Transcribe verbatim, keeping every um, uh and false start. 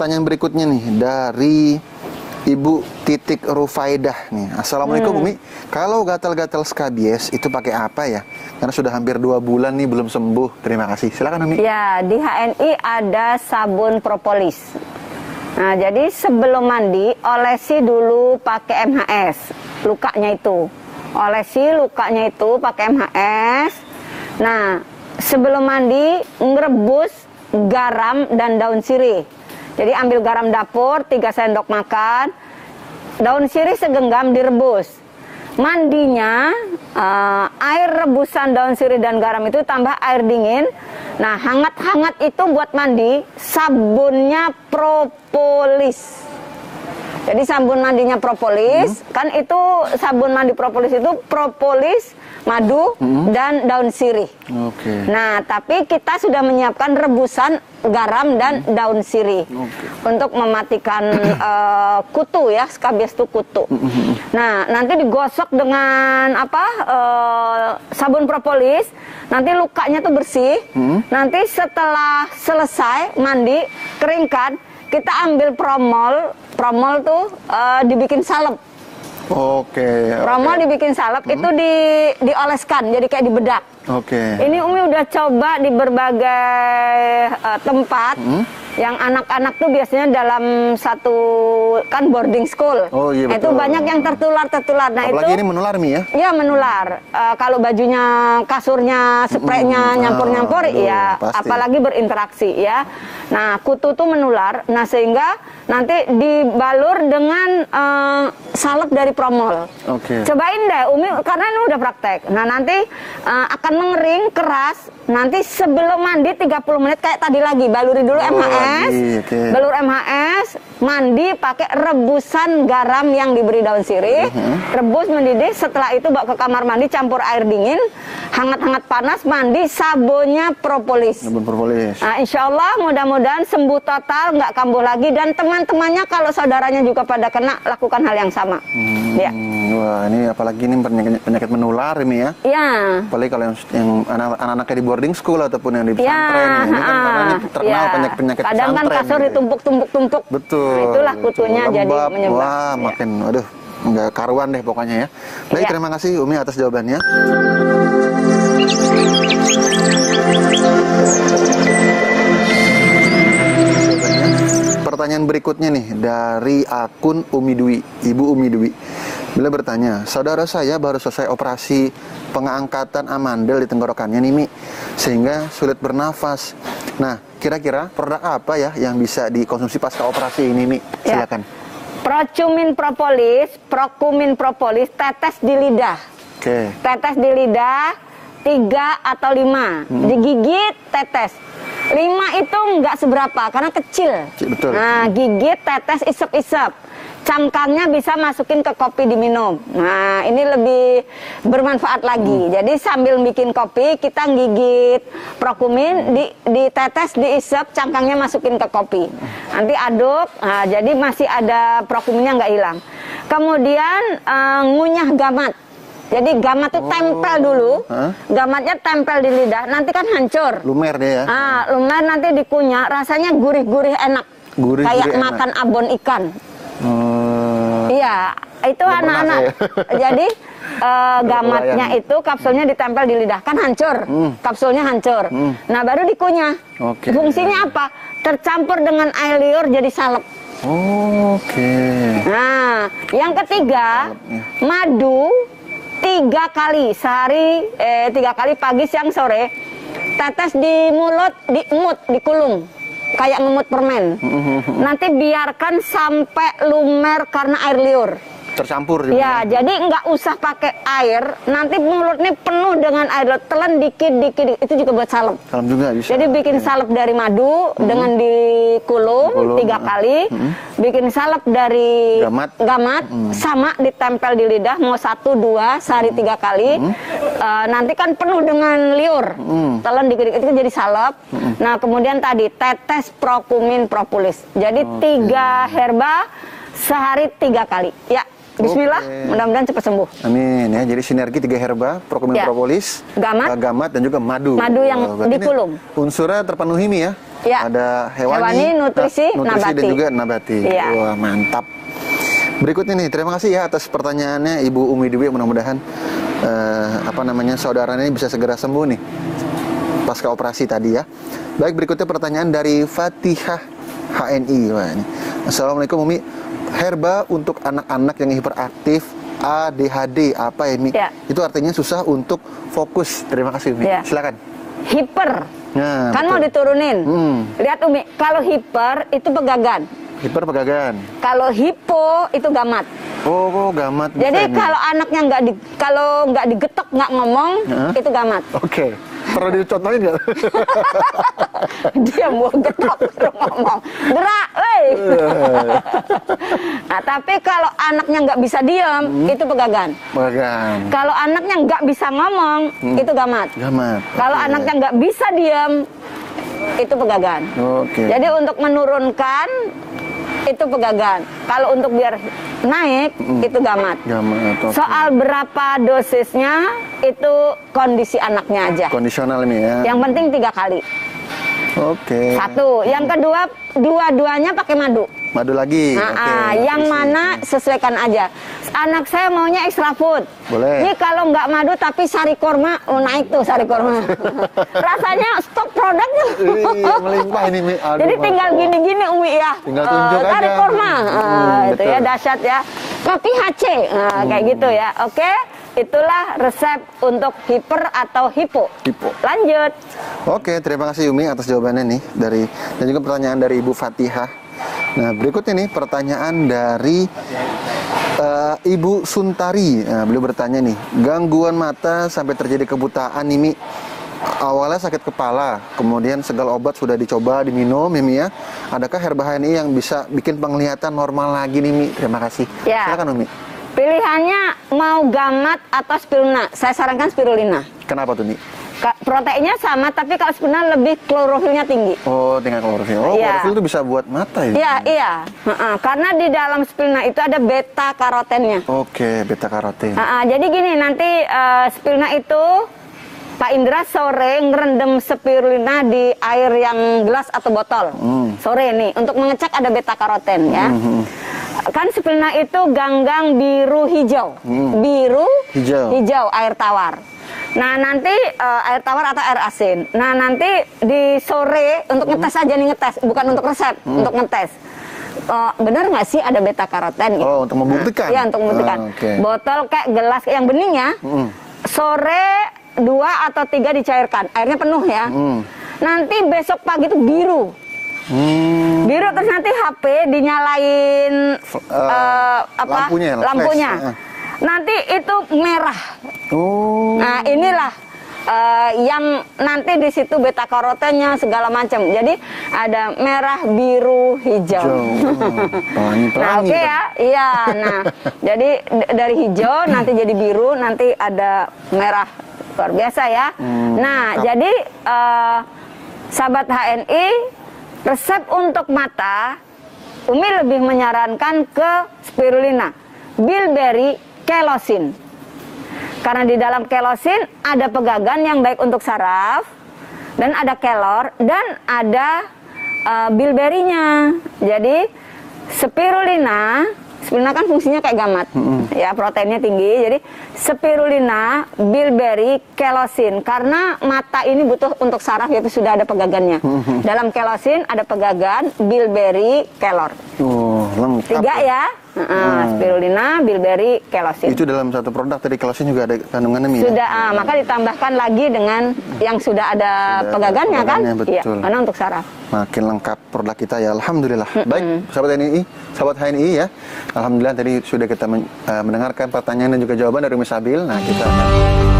pertanyaan berikutnya nih dari Ibu Titik Rufaidah nih. Assalamualaikum hmm. Umi, kalau gatal-gatal skabies itu pakai apa ya? Karena sudah hampir dua bulan nih belum sembuh. Terima kasih. Silakan Umi. Ya, di H N I ada sabun propolis. Nah, jadi sebelum mandi olesi dulu pakai M H S lukanya itu. Olesi lukanya itu pakai M H S. Nah, sebelum mandi ngerebus garam dan daun sirih. Jadi ambil garam dapur, tiga sendok makan, daun sirih segenggam direbus. Mandinya, uh, air rebusan daun sirih dan garam itu tambah air dingin. Nah, hangat-hangat itu buat mandi, sabunnya propolis. Jadi sabun mandinya propolis, hmm. kan itu sabun mandi propolis itu propolis, madu, hmm. dan daun sirih. Okay. Nah, tapi kita sudah menyiapkan rebusan garam dan hmm. daun sirih okay. untuk mematikan uh, kutu ya, skabies itu kutu. Hmm. Nah, nanti digosok dengan apa uh, sabun propolis, nanti lukanya tuh bersih. Hmm. Nanti setelah selesai mandi, keringkan, kita ambil promol, promol tuh uh, dibikin salep. Oke. Okay, promol okay. dibikin salep hmm. itu di, dioleskan, jadi kayak dibedak. Oke. Okay. Ini Umi udah coba di berbagai uh, tempat. Hmm. Yang anak-anak tuh biasanya dalam satu kan boarding school. Oh, iya, betul. Itu banyak yang tertular-tertular. Nah, apalagi itu ini menular Mi ya? Iya menular. Uh, kalau bajunya, kasurnya, spraynya nyampur-nyampur, mm, ya pasti. Apalagi berinteraksi ya. Nah, kutu tuh menular. Nah, sehingga nanti dibalur dengan uh, salep dari promol. Oke. Okay. Cobain deh Umi, karena ini udah praktek. Nah, nanti uh, akan mengering keras. Nanti sebelum mandi tiga puluh menit kayak tadi lagi, baluri dulu oh, M H S, okay. balur M H S, mandi pakai rebusan garam yang diberi daun sirih, uh-huh. rebus mendidih, setelah itu bawa ke kamar mandi campur air dingin, hangat-hangat panas, mandi sabunnya propolis. Sabun propolis. Nah, insya Allah mudah-mudahan sembuh total, nggak kambuh lagi, dan teman-temannya kalau saudaranya juga pada kena, lakukan hal yang sama. Hmm, ya. Wah, ini apalagi ini penyakit, penyakit menular ini ya? Iya. Apalagi kalau yang, yang anak-anaknya di boarding school ataupun yang di pesantren ya, ini kan karena ini terkenal ya. penyakit penyakit pesantren. Kadang kan kasur ditumpuk-tumpuk-tumpuk. Betul. Nah, itulah kutunya lembab, jadi menyebabkan. Wah, ya. makin aduh nggak karuan deh pokoknya ya. Baik, ya. terima kasih Umi atas jawabannya. Pertanyaan berikutnya nih dari akun Umi Dwi, Ibu Umi Dwi. Beliau bertanya, saudara saya baru selesai operasi pengangkatan amandel di tenggorokannya nih Mi, sehingga sulit bernafas. Nah, kira-kira produk apa ya yang bisa dikonsumsi pasca operasi ini Mi? Silakan. Ya. Procumin propolis, Procumin propolis, tetes di lidah. Oke. Tetes di lidah, tiga atau lima. Hmm. Digigit, tetes. Lima itu nggak seberapa, karena kecil. Betul. Nah, gigit, tetes, isep-isep. Cangkangnya bisa masukin ke kopi diminum. Nah, ini lebih bermanfaat lagi. Hmm. Jadi sambil bikin kopi, kita gigit Procumin, di, ditetes, diisep, cangkangnya masukin ke kopi. Nanti aduk, nah, jadi masih ada Procuminnya nggak hilang. Kemudian uh, ngunyah gamat. Jadi gamat tuh oh. tempel dulu, huh? gamatnya tempel di lidah, nanti kan hancur. Lumer deh ya. Ah, lumer nanti dikunyah, rasanya gurih-gurih enak. Gurih, Kayak gurih makan enak. abon ikan. Iya, itu anak-anak. Ya. Jadi uh, gamatnya itu kapsulnya ditempel di lidah, kan hancur, hmm. kapsulnya hancur. Hmm. Nah, baru dikunyah. Okay. Fungsinya apa? Tercampur dengan air liur jadi salep. Oh, Oke. Okay. Nah, yang ketiga Salepnya. madu tiga kali sehari, eh, tiga kali pagi, siang, sore. Tetes di mulut, di emut, dikulung. Kayak ngemut permen. Nanti biarkan sampai lumer karena air liur. Tercampur juga. Ya, jadi nggak usah pakai air. Nanti mulutnya penuh dengan air liur. Telan dikit-dikit. Itu juga buat salep. Salep juga bisa. Jadi bikin ya. salep dari madu hmm. dengan dikulum Kulum. tiga kali. Hmm. Bikin salep dari gamat, gamat hmm. sama ditempel di lidah. Mau satu dua sehari hmm. tiga kali. Hmm. Uh, nanti kan penuh dengan liur. Hmm. Telan dikit-dikit itu jadi salep. Hmm. Nah, kemudian tadi tetes Procumin propolis. Jadi okay. tiga herba sehari tiga kali. Ya. Bismillah, okay. Mudah-mudahan cepat sembuh. Amin ya. Jadi sinergi tiga herba, Procumin ya. Propolis, gamat, gamat dan juga madu. Madu yang oh, dikulum. Unsurnya terpenuhi mi ya. Ya. Ada hewani, hewani nutrisi, na nutrisi nabati. Dan juga nabati. Ya. Wah, mantap. Berikutnya nih, terima kasih ya atas pertanyaannya Ibu Umi Dwi. Mudah-mudahan eh, apa namanya saudaranya ini bisa segera sembuh nih pasca operasi tadi ya. Baik, berikutnya pertanyaan dari Fatihah H N I. Wah, ini. Assalamualaikum Umi. Herba untuk anak-anak yang hiperaktif A D H D apa ya Mi? Ya. Itu artinya susah untuk fokus. Terima kasih Umi. Ya. Silakan. Hiper. Nah, kan betul. Mau diturunin. Hmm. Lihat Umi, kalau hiper itu pegagan. Hiper pegagan. Kalau hipo itu gamat. Oh, oh gamat. Jadi misalnya. Kalau anaknya nggak di, kalau nggak digetok nggak ngomong huh? Itu gamat. Oke. Okay. Perlu dicontohin nggak? Dia mau getok terus ngomong. Gerak, woi. Nah, tapi kalau anaknya nggak bisa diam, hmm. itu pegagan. Pegagan. Kalau anaknya nggak bisa ngomong, hmm. itu gamat. Gamat. Kalau okay. anaknya nggak bisa diam, itu pegagan. Oke. Okay. Jadi untuk menurunkan itu pegagan. Kalau untuk biar naik mm. itu gamat. Gamat. Okay. Soal berapa dosisnya itu kondisi anaknya aja. Kondisional ini ya. Yang penting tiga kali. Oke. Okay. Satu. Yang kedua dua-duanya pakai madu. Madu lagi. Nah, okay. Yang mana sesuaikan aja. Anak saya maunya extra food. Boleh. Ini kalau nggak madu tapi sari kurma, oh naik tuh sari kurma. Rasanya stok produk tuh. Iya, melimpah ini. Aduh, jadi tinggal gini-gini Umi ya. Tinggal tunjuk uh, sari kurma. Uh, hmm, itu betul. Ya dahsyat ya. Kopi H C uh, hmm. kayak gitu ya. Oke. Okay? Itulah resep untuk hiper atau hipo. Hipo. Lanjut. Oke, terima kasih Umi atas jawabannya nih dari dan juga pertanyaan dari Ibu Fatihah. Nah, berikutnya nih pertanyaan dari uh, Ibu Suntari. Nah, beliau bertanya nih, gangguan mata sampai terjadi kebutaan nih, Mi. Awalnya sakit kepala, kemudian segala obat sudah dicoba, diminum, Mimi ya. Adakah herba H N I yang bisa bikin penglihatan normal lagi nih, Mi? Terima kasih. Ya. Silakan, Umi. Pilihannya mau gamat atau spirulina. Saya sarankan spirulina. Kenapa tuh, Mi? Proteinnya sama, tapi kalau spirulina lebih klorofilnya tinggi. Oh, tinggal klorofil. Oh, ya. Klorofil itu bisa buat mata ya? Iya, iya. Uh-uh. Karena di dalam spirulina itu ada beta-karotennya. Oke, beta-karoten. Uh-uh. Jadi gini, nanti uh, spirulina itu Pak Indra sore ngerendam spirulina di air yang gelas atau botol. Hmm. Sore nih, untuk mengecek ada beta-karoten ya. Hmm. Kan spirulina itu ganggang biru hijau, hmm. biru hijau. hijau air tawar. Nah nanti uh, air tawar atau air asin. Nah nanti di sore untuk hmm. ngetes aja nih ngetes, bukan untuk resep, hmm. untuk ngetes. Uh, bener nggak sih ada beta karoten? Gitu? Oh untuk membuktikan. Iya nah, untuk membuktikan. Oh, okay. Botol kayak gelas yang bening ya. Hmm. Sore dua atau tiga dicairkan, airnya penuh ya. Hmm. Nanti besok pagi itu biru. Hmm. Biru terus nanti H P dinyalain uh, uh, apa lampunya, lampunya. Uh. nanti itu merah. Oh. Nah inilah uh, yang nanti di situ beta karotennya segala macam. Jadi ada merah, biru, hijau. Pelangi, pelangi, nah oke okay ya, iya. Nah jadi dari hijau nanti jadi biru, nanti ada merah luar biasa ya. Hmm. Nah Ap jadi uh, sahabat H N I. Resep untuk mata, Umi lebih menyarankan ke spirulina, Billberry, Kelosin. Karena di dalam Kelosin ada pegagan yang baik untuk saraf, dan ada kelor, dan ada uh, Billberry-nya. Jadi spirulina, spirulina kan fungsinya kayak gamat, mm-hmm. ya proteinnya tinggi. Jadi spirulina, Billberry, Kelosin. Karena mata ini butuh untuk saraf yaitu sudah ada pegagannya. Mm-hmm. Dalam Kelosin ada pegagan, Billberry, kelor. Oh, lengkap. Tiga ya. Uh, hmm. Spirulina, Billberry, Kelosin. Itu dalam satu produk tadi Kelosin juga ada kandungannya ya? Sudah, uh, maka ditambahkan lagi dengan yang sudah ada sudah pegagannya, ada pegagannya kan? Iya, karena untuk saraf. Makin lengkap produk kita ya, Alhamdulillah. Mm-mm. Baik, sahabat H N I, sahabat H N I ya. Alhamdulillah tadi sudah kita men uh, mendengarkan pertanyaan dan juga jawaban dari Ummi Sabil. Nah, kita akan